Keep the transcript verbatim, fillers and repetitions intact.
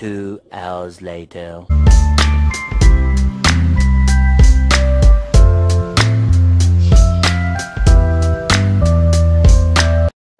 Two hours later.